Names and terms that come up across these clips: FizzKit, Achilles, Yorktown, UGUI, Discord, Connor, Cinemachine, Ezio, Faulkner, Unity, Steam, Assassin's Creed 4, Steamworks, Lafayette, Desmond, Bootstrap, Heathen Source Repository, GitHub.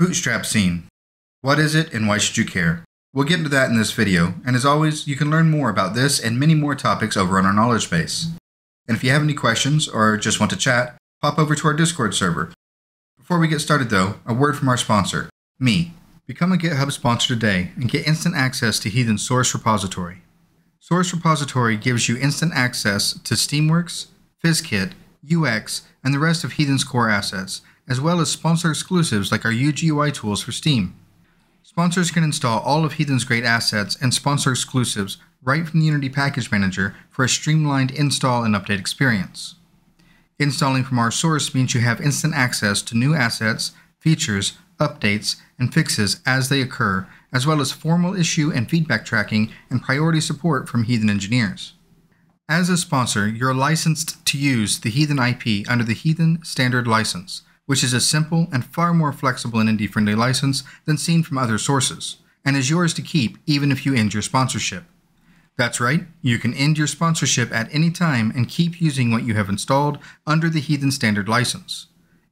Bootstrap scene. What is it and why should you care? We'll get into that in this video, and as always, you can learn more about this and many more topics over on our knowledge base. And if you have any questions or just want to chat, pop over to our Discord server. Before we get started though, a word from our sponsor, me. Become a GitHub sponsor today and get instant access to Heathen Source Repository. Source Repository gives you instant access to Steamworks, FizzKit, UX, and the rest of Heathen's core assets, as well as sponsor exclusives like our UGUI tools for Steam. Sponsors can install all of Heathen's great assets and sponsor exclusives right from the Unity Package Manager for a streamlined install and update experience. Installing from our source means you have instant access to new assets, features, updates, and fixes as they occur, as well as formal issue and feedback tracking and priority support from Heathen engineers. As a sponsor, you're licensed to use the Heathen IP under the Heathen Standard License, which is a simple and far more flexible and indie-friendly license than seen from other sources, and is yours to keep even if you end your sponsorship. That's right, you can end your sponsorship at any time and keep using what you have installed under the Heathen Standard License.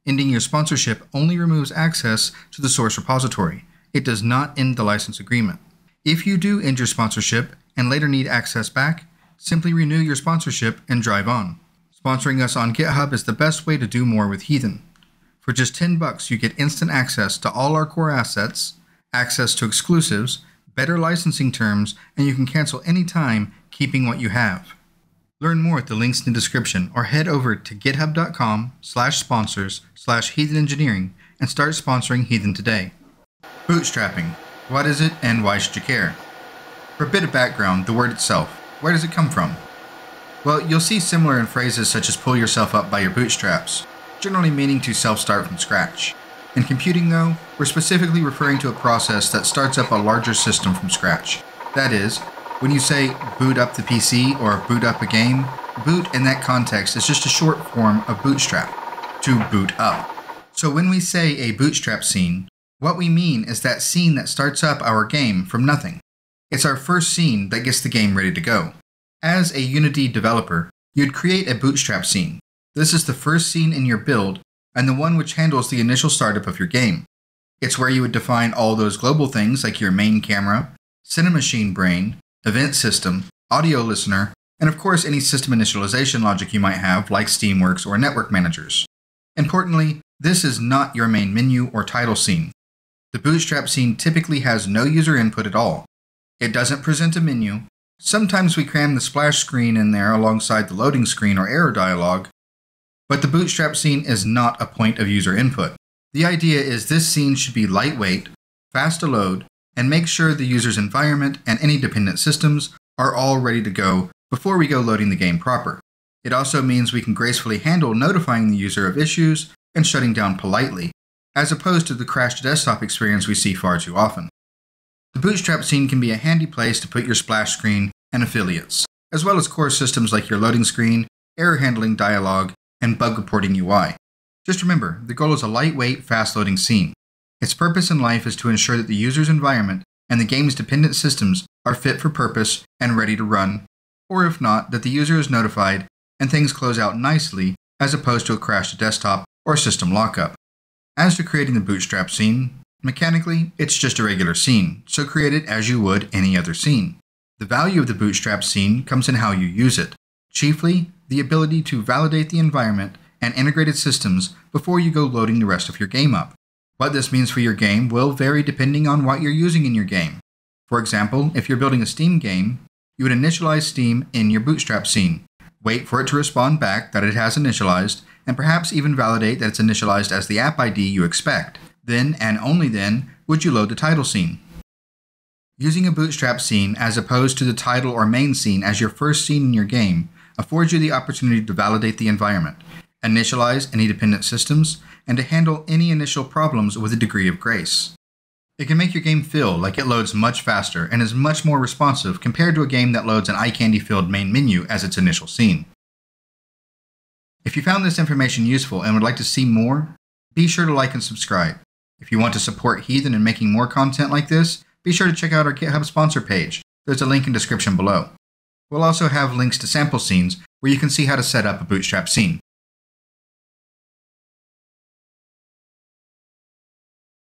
Ending your sponsorship only removes access to the source repository. It does not end the license agreement. If you do end your sponsorship and later need access back, simply renew your sponsorship and drive on. Sponsoring us on GitHub is the best way to do more with Heathen. For just $10, you get instant access to all our core assets, access to exclusives, better licensing terms, and you can cancel anytime, keeping what you have. Learn more at the links in the description or head over to github.com/sponsors/Heathen Engineering and start sponsoring Heathen today. Bootstrapping. What is it and why should you care? For a bit of background, the word itself. Where does it come from? Well, you'll see similar in phrases such as pull yourself up by your bootstraps, generally meaning to self-start from scratch. In computing though, we're specifically referring to a process that starts up a larger system from scratch. That is, when you say boot up the PC or boot up a game, boot in that context is just a short form of bootstrap, to boot up. So when we say a bootstrap scene, what we mean is that scene that starts up our game from nothing. It's our first scene that gets the game ready to go. As a Unity developer, you'd create a bootstrap scene. This is the first scene in your build, and the one which handles the initial startup of your game. It's where you would define all those global things like your main camera, Cinemachine brain, event system, audio listener, and of course any system initialization logic you might have like Steamworks or network managers. Importantly, this is not your main menu or title scene. The bootstrap scene typically has no user input at all. It doesn't present a menu. Sometimes we cram the splash screen in there alongside the loading screen or error dialog, but the bootstrap scene is not a point of user input. The idea is this scene should be lightweight, fast to load, and make sure the user's environment and any dependent systems are all ready to go before we go loading the game proper. It also means we can gracefully handle notifying the user of issues and shutting down politely, as opposed to the crashed desktop experience we see far too often. The bootstrap scene can be a handy place to put your splash screen and affiliates, as well as core systems like your loading screen, error handling dialog, and bug reporting UI. Just remember, the goal is a lightweight, fast-loading scene. Its purpose in life is to ensure that the user's environment and the game's dependent systems are fit for purpose and ready to run, or if not, that the user is notified and things close out nicely as opposed to a crashed desktop or system lockup. As to creating the bootstrap scene, mechanically, it's just a regular scene, so create it as you would any other scene. The value of the bootstrap scene comes in how you use it, chiefly the ability to validate the environment and integrated systems before you go loading the rest of your game up. What this means for your game will vary depending on what you're using in your game. For example, if you're building a Steam game, you would initialize Steam in your bootstrap scene, wait for it to respond back that it has initialized, and perhaps even validate that it's initialized as the app ID you expect. Then, and only then, would you load the title scene. Using a bootstrap scene as opposed to the title or main scene as your first scene in your game affords you the opportunity to validate the environment, initialize any dependent systems, and to handle any initial problems with a degree of grace. It can make your game feel like it loads much faster and is much more responsive compared to a game that loads an eye candy-filled main menu as its initial scene. If you found this information useful and would like to see more, be sure to like and subscribe. If you want to support Heathen in making more content like this, be sure to check out our GitHub sponsor page. There's a link in the description below. We'll also have links to sample scenes where you can see how to set up a bootstrap scene.